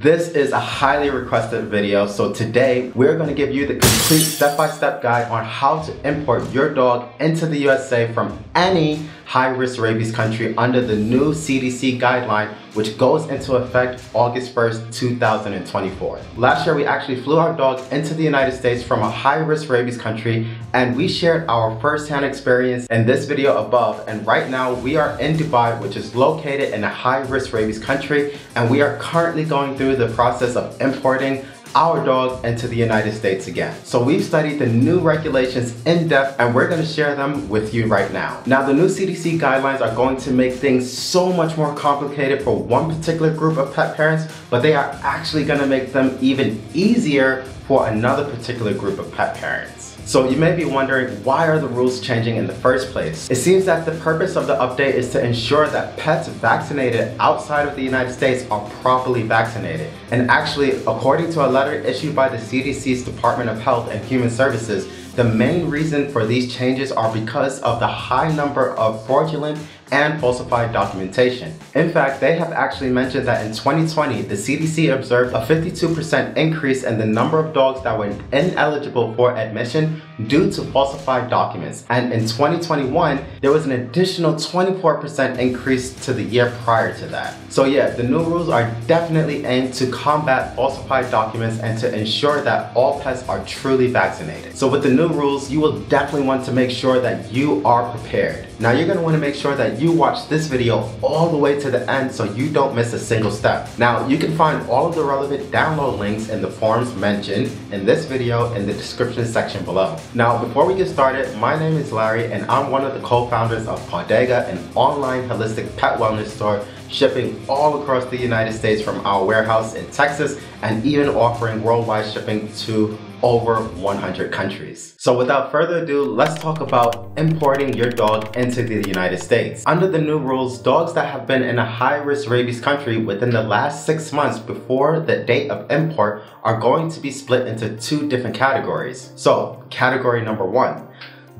This is a highly requested video, so today we're going to give you the complete step-by-step guide on how to import your dog into the USA from any high-risk rabies country under the new CDC guideline, which goes into effect August 1st, 2024. Last year, we actually flew our dog into the United States from a high-risk rabies country, and we shared our first-hand experience in this video above. And right now, we are in Dubai, which is located in a high-risk rabies country, and we are currently going through the process of importing our dog into the United States again. So we've studied the new regulations in depth and we're gonna share them with you right now. Now, the new CDC guidelines are going to make things so much more complicated for one particular group of pet parents, but they are actually gonna make them even easier for another particular group of pet parents. So you may be wondering, why are the rules changing in the first place? It seems that the purpose of the update is to ensure that pets vaccinated outside of the United States are properly vaccinated. And actually, according to a letter issued by the CDC's Department of Health and Human Services, the main reason for these changes are because of the high number of fraudulent and falsified documentation. In fact, they have actually mentioned that in 2020, the CDC observed a 52% increase in the number of dogs that were ineligible for admission due to falsified documents. And in 2021, there was an additional 24% increase to the year prior to that. So yeah, the new rules are definitely aimed to combat falsified documents and to ensure that all pets are truly vaccinated. So with the new rules, you will definitely want to make sure that you are prepared. Now you're gonna wanna make sure that you watch this video all the way to the end so you don't miss a single step. Now you can find all of the relevant download links in the forms mentioned in this video in the description section below. Now before we get started, my name is Larry and I'm one of the co-founders of PAWDEGA, an online holistic pet wellness store shipping all across the United States from our warehouse in Texas and even offering worldwide shipping to over 100 countries. So without further ado, let's talk about importing your dog into the United States. Under the new rules, dogs that have been in a high-risk rabies country within the last 6 months before the date of import are going to be split into two different categories. So category number one,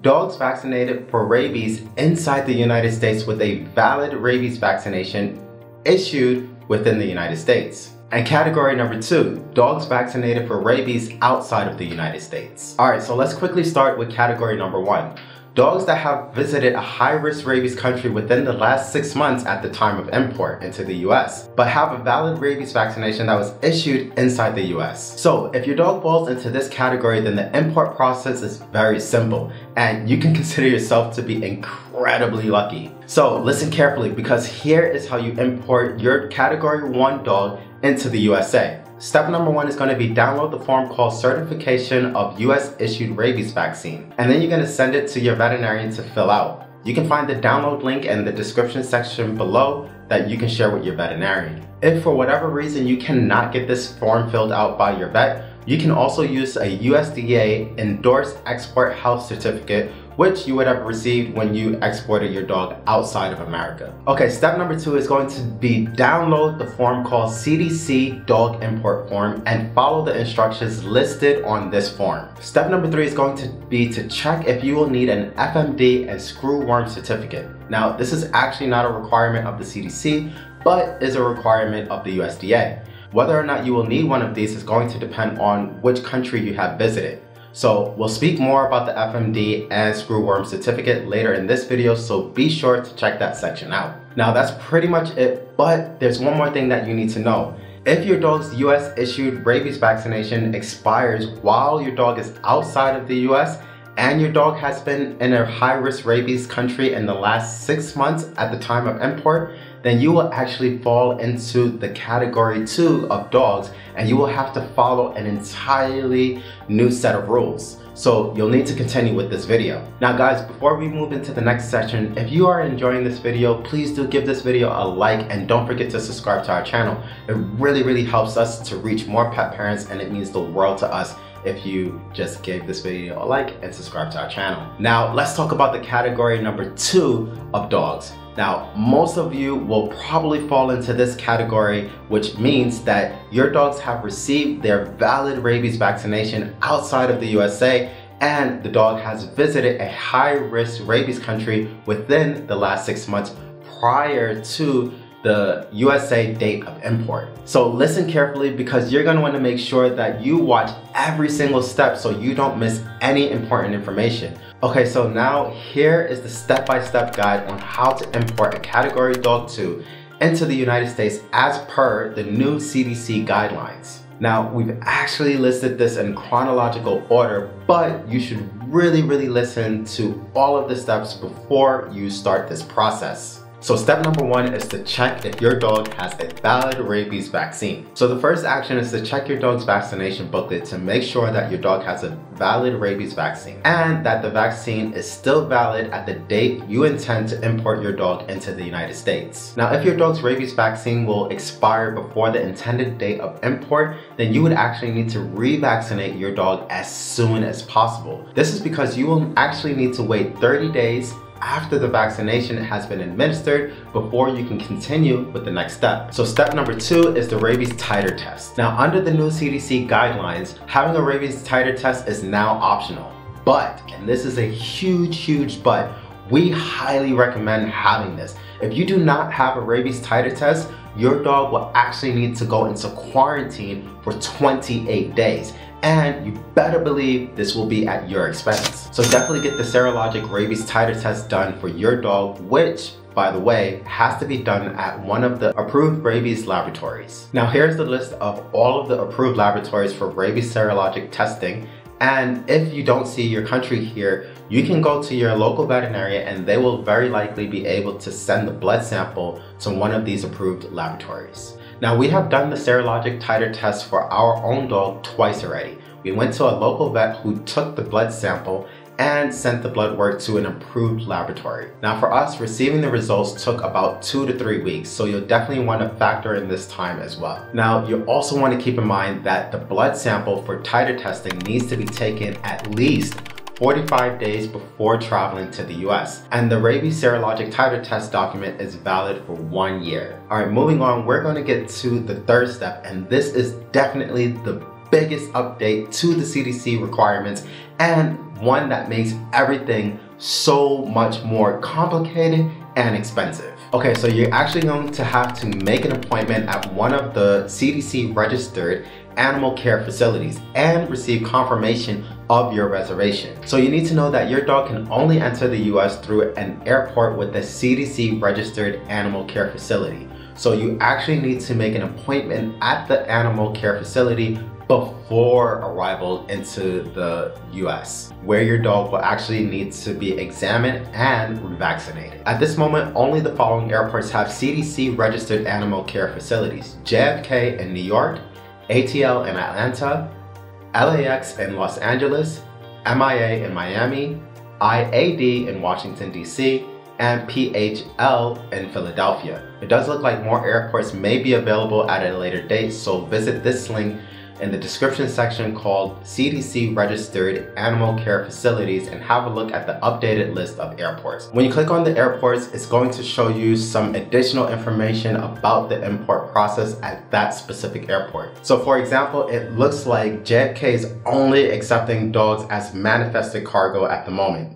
dogs vaccinated for rabies inside the United States with a valid rabies vaccination issued within the United States. And category number two, dogs vaccinated for rabies outside of the United States. All right, so let's quickly start with category number one. Dogs that have visited a high-risk rabies country within the last 6 months at the time of import into the US, but have a valid rabies vaccination that was issued inside the US. So if your dog falls into this category, then the import process is very simple and you can consider yourself to be incredibly lucky. So listen carefully, because here is how you import your category one dog into the USA. Step number one is going to be download the form called Certification of US Issued Rabies Vaccine, and then you're going to send it to your veterinarian to fill out. You can find the download link in the description section below that you can share with your veterinarian. If for whatever reason you cannot get this form filled out by your vet, you can also use a USDA endorsed export health certificate, which you would have received when you exported your dog outside of America. Okay, step number two is going to be download the form called CDC Dog Import Form and follow the instructions listed on this form. Step number three is going to be to check if you will need an FMD and Screwworm certificate. Now, this is actually not a requirement of the CDC, but is a requirement of the USDA. Whether or not you will need one of these is going to depend on which country you have visited. So we'll speak more about the FMD and Screwworm certificate later in this video, so be sure to check that section out. Now that's pretty much it, but there's one more thing that you need to know. If your dog's US issued rabies vaccination expires while your dog is outside of the US and your dog has been in a high-risk rabies country in the last 6 months at the time of import, then you will actually fall into the category two of dogs and you will have to follow an entirely new set of rules. So you'll need to continue with this video. Now guys, before we move into the next section, if you are enjoying this video, please do give this video a like and don't forget to subscribe to our channel. It really helps us to reach more pet parents and it means the world to us if you just gave this video a like and subscribe to our channel. Now let's talk about the category number two of dogs. Now, most of you will probably fall into this category, which means that your dogs have received their valid rabies vaccination outside of the USA, and the dog has visited a high-risk rabies country within the last 6 months prior to the USA date of import. So listen carefully, because you're going to want to make sure that you watch every single step so you don't miss any important information. Okay, so now here is the step-by-step guide on how to import a category dog 2 into the United States as per the new CDC guidelines. Now, we've actually listed this in chronological order, but you should really listen to all of the steps before you start this process. So step number 1 is to check if your dog has a valid rabies vaccine. So the first action is to check your dog's vaccination booklet to make sure that your dog has a valid rabies vaccine and that the vaccine is still valid at the date you intend to import your dog into the United States. Now, if your dog's rabies vaccine will expire before the intended date of import, then you would actually need to revaccinate your dog as soon as possible. This is because you will actually need to wait 30 days after the vaccination has been administered before you can continue with the next step. So step number 2 is the rabies titer test. Now, under the new CDC guidelines, having a rabies titer test is now optional, but, and this is a huge but, we highly recommend having this. If you do not have a rabies titer test, your dog will actually need to go into quarantine for 28 days. And you better believe this will be at your expense. So definitely get the serologic rabies titer test done for your dog, which, by the way, has to be done at one of the approved rabies laboratories. Now, here's the list of all of the approved laboratories for rabies serologic testing. And if you don't see your country here, you can go to your local veterinarian and they will very likely be able to send the blood sample to one of these approved laboratories. Now, we have done the serologic titer test for our own dog twice already. We went to a local vet who took the blood sample and sent the blood work to an approved laboratory. Now, for us, receiving the results took about 2 to 3 weeks, so you'll definitely want to factor in this time as well. Now, you also want to keep in mind that the blood sample for titer testing needs to be taken at least 45 days before traveling to the US, and the rabies serologic titer test document is valid for 1 year. All right, moving on, we're going to get to the third step, and this is definitely the biggest update to the CDC requirements and one that makes everything so much more complicated and expensive. Okay, so you're actually going to have to make an appointment at one of the CDC registered animal care facilities and receive confirmation of your reservation. So you need to know that your dog can only enter the US through an airport with a CDC registered animal care facility. So you actually need to make an appointment at the animal care facility before arrival into the US, where your dog will actually need to be examined and revaccinated. At this moment, only the following airports have CDC registered animal care facilities: JFK in New York, ATL in Atlanta, LAX in Los Angeles, MIA in Miami, IAD in Washington DC, and PHL in Philadelphia. It does look like more airports may be available at a later date, so visit this link in the description section called CDC Registered Animal Care Facilities and have a look at the updated list of airports. When you click on the airports, it's going to show you some additional information about the import process at that specific airport. So for example, it looks like JFK is only accepting dogs as manifested cargo at the moment.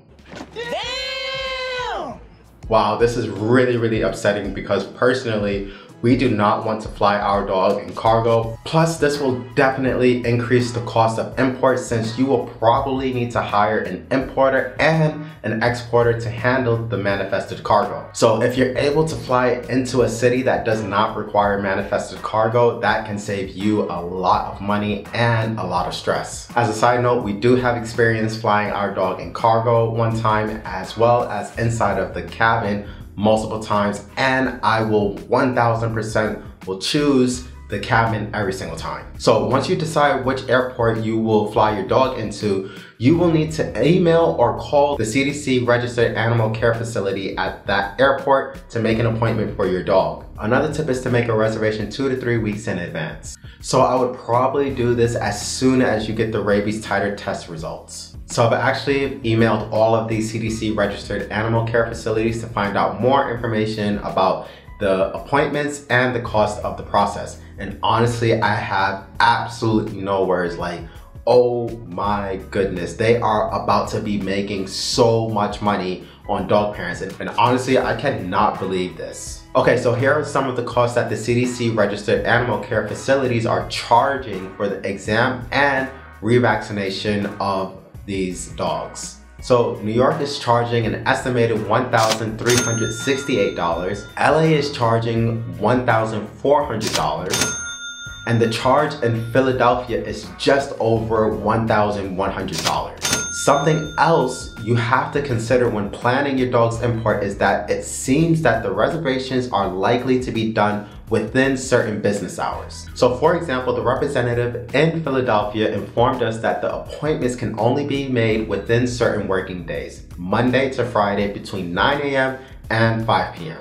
Damn! Wow, this is really upsetting, because personally, we do not want to fly our dog in cargo. Plus, this will definitely increase the cost of imports, since you will probably need to hire an importer and an exporter to handle the manifested cargo. So if you're able to fly into a city that does not require manifested cargo, that can save you a lot of money and a lot of stress. As a side note, we do have experience flying our dog in cargo one time, as well as inside of the cabin multiple times, and I will 1000% will choose the cabin every single time. So once you decide which airport you will fly your dog into, you will need to email or call the CDC registered animal care facility at that airport to make an appointment for your dog. Another tip is to make a reservation 2 to 3 weeks in advance. So I would probably do this as soon as you get the rabies titer test results. So I've actually emailed all of these CDC registered animal care facilities to find out more information about the appointments and the cost of the process. And honestly, I have absolutely no words. Like, oh my goodness, they are about to be making so much money on dog parents. And honestly, I cannot believe this. Okay, so here are some of the costs that the CDC registered animal care facilities are charging for the exam and revaccination of these dogs. So New York is charging an estimated $1,368, LA is charging $1,400, and the charge in Philadelphia is just over $1,100. Something else you have to consider when planning your dog's import is that it seems that the reservations are likely to be done within certain business hours. So for example, the representative in Philadelphia informed us that the appointments can only be made within certain working days, Monday to Friday between 9 a.m. and 5 p.m.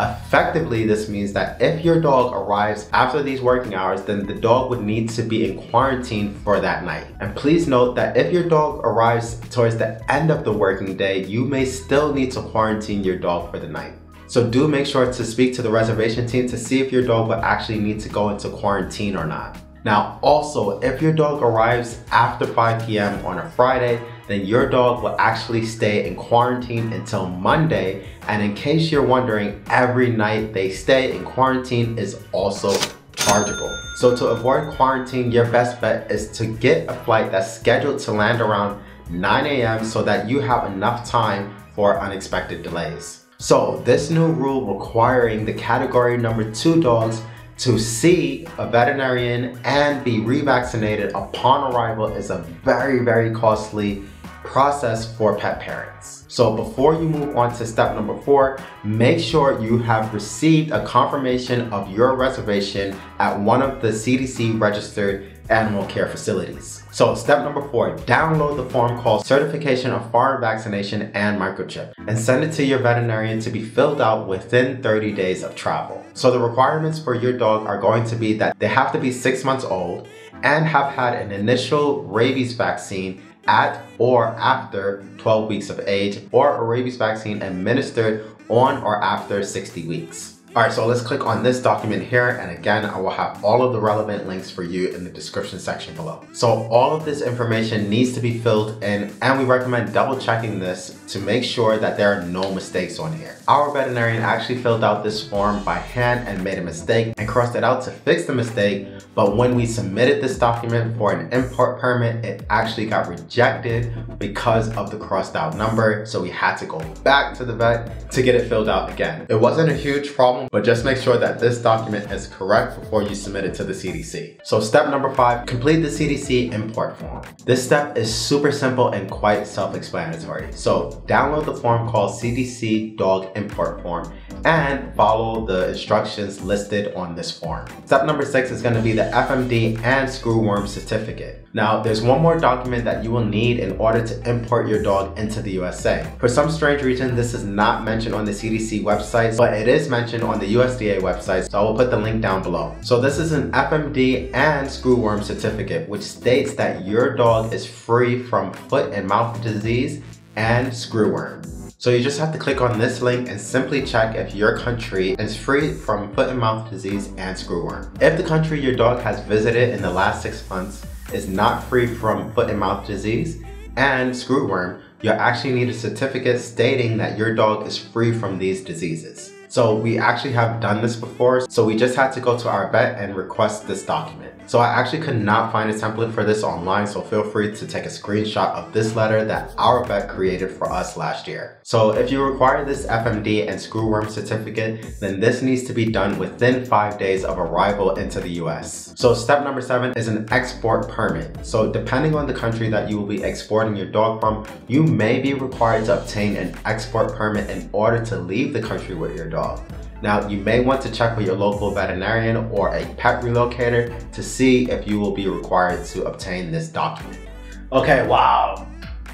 Effectively, this means that if your dog arrives after these working hours, then the dog would need to be in quarantine for that night. And please note that if your dog arrives towards the end of the working day, you may still need to quarantine your dog for the night. So do make sure to speak to the reservation team to see if your dog will actually need to go into quarantine or not. Now, also, if your dog arrives after 5 p.m. on a Friday, then your dog will actually stay in quarantine until Monday. And in case you're wondering, every night they stay in quarantine is also chargeable. So to avoid quarantine, your best bet is to get a flight that's scheduled to land around 9 a.m. so that you have enough time for unexpected delays. So this new rule requiring the category number 2 dogs to see a veterinarian and be revaccinated upon arrival is a very costly process for pet parents. So before you move on to step number 4, make sure you have received a confirmation of your reservation at one of the CDC registered animal care facilities. So step number 4, download the form called Certification of Foreign Vaccination and Microchip and send it to your veterinarian to be filled out within 30 days of travel. So the requirements for your dog are going to be that they have to be 6 months old and have had an initial rabies vaccine at or after 12 weeks of age, or a rabies vaccine administered on or after 60 weeks. All right, so let's click on this document here, and again, I will have all of the relevant links for you in the description section below. So all of this information needs to be filled in, and we recommend double checking this to make sure that there are no mistakes on here. Our veterinarian actually filled out this form by hand and made a mistake and crossed it out to fix the mistake, but when we submitted this document for an import permit, it actually got rejected because of the crossed out number, so we had to go back to the vet to get it filled out again. It wasn't a huge problem, but just make sure that this document is correct before you submit it to the CDC. So step number 5, complete the CDC import form. This step is super simple and quite self-explanatory. So download the form called CDC Dog Import Form and follow the instructions listed on this form. Step number 6 is going to be the FMD and Screwworm certificate. Now, there's one more document that you will need in order to import your dog into the USA. For some strange reason, this is not mentioned on the CDC website, but it is mentioned on the USDA website, so I will put the link down below. So this is an FMD and Screwworm certificate, which states that your dog is free from foot and mouth disease and screwworm. So you just have to click on this link and simply check if your country is free from foot and mouth disease and screwworm. If the country your dog has visited in the last 6 months is not free from foot and mouth disease and screwworm, you'll actually need a certificate stating that your dog is free from these diseases. So we actually have done this before, so we just had to go to our vet and request this document. So I actually could not find a template for this online, so feel free to take a screenshot of this letter that our vet created for us last year. So if you require this FMD and Screwworm certificate, then this needs to be done within 5 days of arrival into the US. So step number 7 is an export permit. So depending on the country that you will be exporting your dog from, you may be required to obtain an export permit in order to leave the country with your dog. Now, you may want to check with your local veterinarian or a pet relocator to see if you will be required to obtain this document. Okay, wow.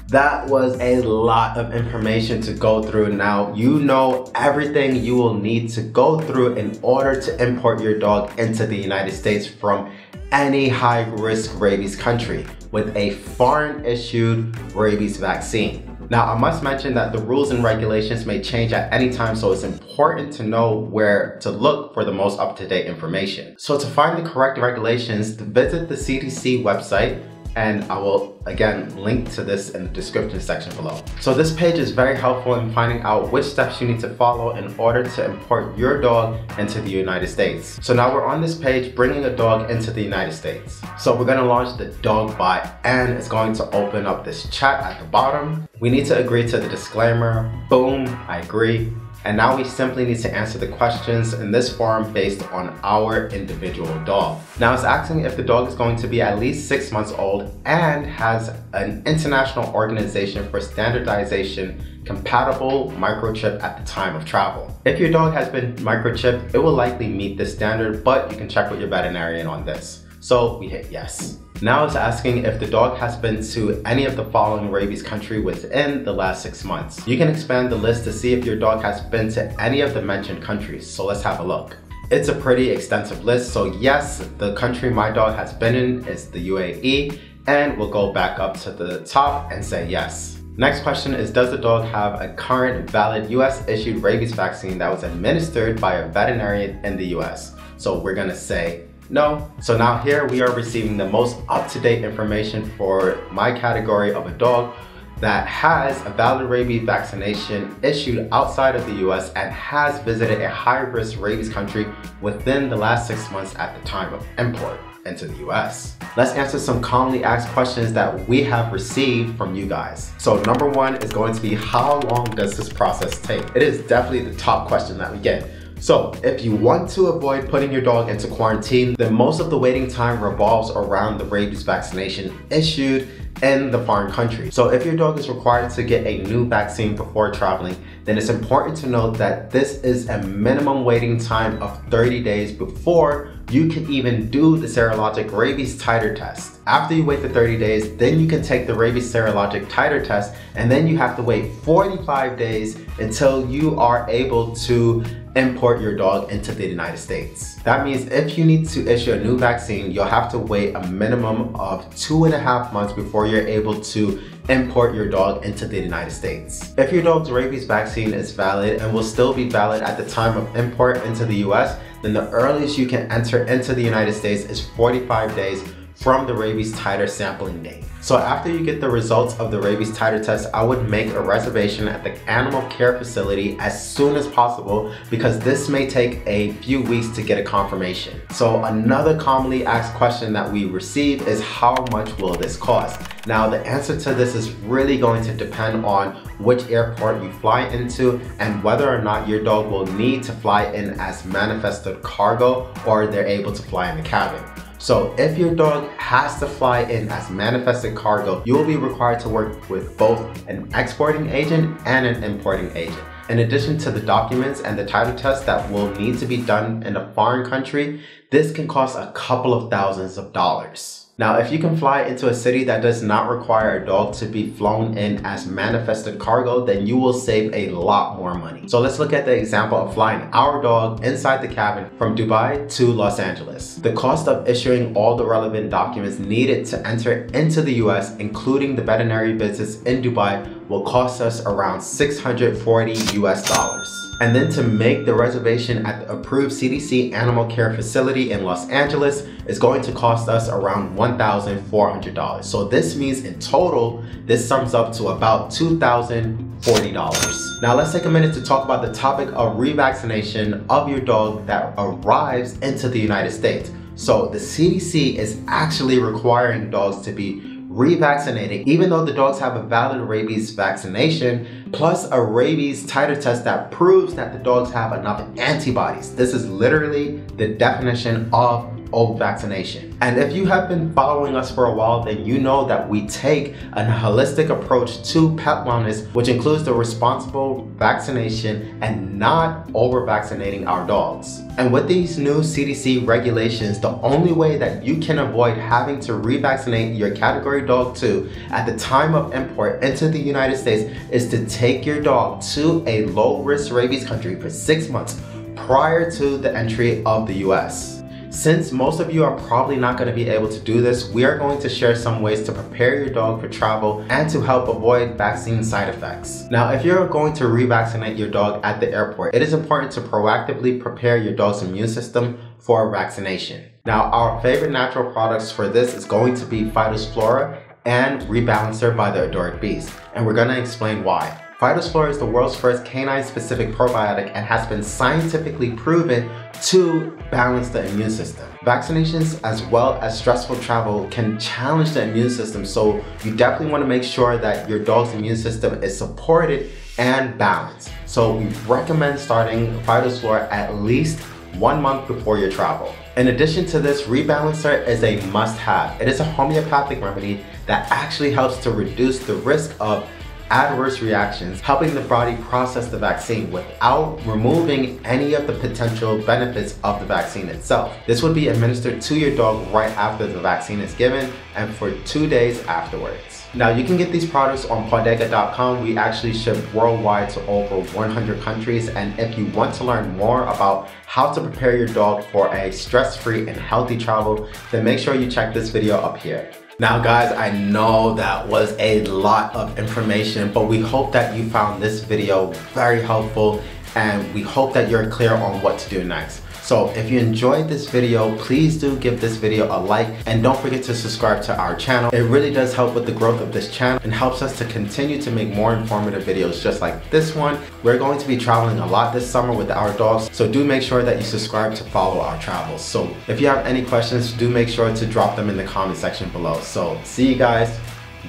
That was a lot of information to go through. Now, you know everything you will need to go through in order to import your dog into the United States from any high-risk rabies country with a foreign-issued rabies vaccine. Now, I must mention that the rules and regulations may change at any time, so it's important to know where to look for the most up-to-date information. So to find the correct regulations, visit the CDC website, and I will again link to this in the description section below. So this page is very helpful in finding out which steps you need to follow in order to import your dog into the United States. So now we're on this page, bringing a dog into the United States. So we're gonna launch the dog bot, and it's going to open up this chat at the bottom. We need to agree to the disclaimer. Boom, I agree. And now we simply need to answer the questions in this form based on our individual dog. Now it's asking if the dog is going to be at least 6 months old and has an international organization for standardization compatible microchip at the time of travel. If your dog has been microchipped, it will likely meet this standard, but you can check with your veterinarian on this. So we hit yes. Now it's asking if the dog has been to any of the following rabies country within the last 6 months. You can expand the list to see if your dog has been to any of the mentioned countries. So let's have a look. It's a pretty extensive list. So yes, the country my dog has been in is the UAE, and we'll go back up to the top and say yes. Next question is, does the dog have a current valid US issued rabies vaccine that was administered by a veterinarian in the US? So we're gonna say no. So now here we are receiving the most up-to-date information for my category of a dog that has a valid rabies vaccination issued outside of the US and has visited a high-risk rabies country within the last 6 months at the time of import into the US. Let's answer some commonly asked questions that we have received from you guys. So number one is going to be, how long does this process take? It is definitely the top question that we get. So if you want to avoid putting your dog into quarantine, then most of the waiting time revolves around the rabies vaccination issued in the foreign country. So if your dog is required to get a new vaccine before traveling, then it's important to note that this is a minimum waiting time of 30 days before you can even do the serologic rabies titer test. After you wait the 30 days, then you can take the rabies serologic titer test, and then you have to wait 45 days until you are able to import your dog into the United States. That means if you need to issue a new vaccine, you'll have to wait a minimum of 2.5 months before you're able to import your dog into the United States. If your dog's rabies vaccine is valid and will still be valid at the time of import into the US, then the earliest you can enter into the United States is 45 days from the rabies titer sampling date. So after you get the results of the rabies titer test, I would make a reservation at the animal care facility as soon as possible, because this may take a few weeks to get a confirmation. So another commonly asked question that we receive is, how much will this cost? Now the answer to this is really going to depend on which airport you fly into and whether or not your dog will need to fly in as manifested cargo or they're able to fly in the cabin. So if your dog has to fly in as manifested cargo, you will be required to work with both an exporting agent and an importing agent. In addition to the documents and the title test that will need to be done in a foreign country, this can cost a couple of thousands of dollars. Now, if you can fly into a city that does not require a dog to be flown in as manifested cargo, then you will save a lot more money. So let's look at the example of flying our dog inside the cabin from Dubai to Los Angeles. The cost of issuing all the relevant documents needed to enter into the US, including the veterinary visits in Dubai, will cost us around $640 US. And then to make the reservation at the approved CDC animal care facility in Los Angeles is going to cost us around $1,400. So this means in total, this sums up to about $2,040. Now let's take a minute to talk about the topic of revaccination of your dog that arrives into the United States. So the CDC is actually requiring dogs to be revaccinated, even though the dogs have a valid rabies vaccination plus a rabies titer test that proves that the dogs have enough antibodies. This is literally the definition of old vaccination. And if you have been following us for a while, then you know that we take a holistic approach to pet wellness, which includes the responsible vaccination and not over vaccinating our dogs. And with these new CDC regulations, the only way that you can avoid having to revaccinate your category dog to at the time of import into the United States is to take your dog to a low-risk rabies country for 6 months prior to the entry of the US. Since most of you are probably not going to be able to do this, we are going to share some ways to prepare your dog for travel and to help avoid vaccine side effects. Now, if you're going to revaccinate your dog at the airport, it is important to proactively prepare your dog's immune system for a vaccination. Now, our favorite natural products for this is going to be PhytoFlora and Rebalancer by the Adored Beast, and we're going to explain why. PhytoFlora is the world's first canine-specific probiotic and has been scientifically proven to balance the immune system. Vaccinations as well as stressful travel can challenge the immune system, so you definitely want to make sure that your dog's immune system is supported and balanced. So we recommend starting PhytoFlora at least 1 month before your travel. In addition to this, Rebalancer is a must-have. It is a homeopathic remedy that actually helps to reduce the risk of adverse reactions, helping the body process the vaccine without removing any of the potential benefits of the vaccine itself. This would be administered to your dog right after the vaccine is given and for 2 days afterwards. Now, you can get these products on PAWDEGA.com. We actually ship worldwide to over 100 countries, and if you want to learn more about how to prepare your dog for a stress-free and healthy travel, then make sure you check this video up here. Now guys, I know that was a lot of information, but we hope that you found this video very helpful, and we hope that you're clear on what to do next. So if you enjoyed this video, please do give this video a like, and don't forget to subscribe to our channel. It really does help with the growth of this channel and helps us to continue to make more informative videos just like this one. We're going to be traveling a lot this summer with our dogs, so do make sure that you subscribe to follow our travels. So if you have any questions, do make sure to drop them in the comment section below. So see you guys,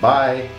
bye.